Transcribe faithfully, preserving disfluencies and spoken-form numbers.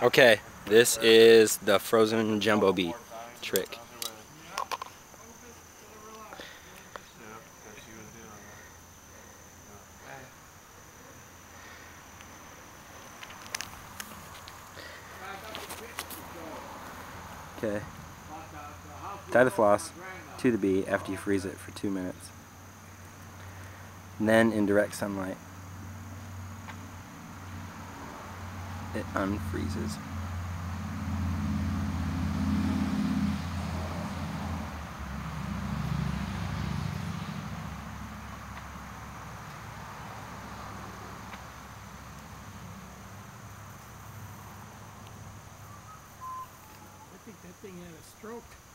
Okay, this is the frozen jumbo bee trick. Okay, tie the floss to the bee after you freeze it for two minutes, and then in direct sunlight it unfreezes. I think that thing had a stroke.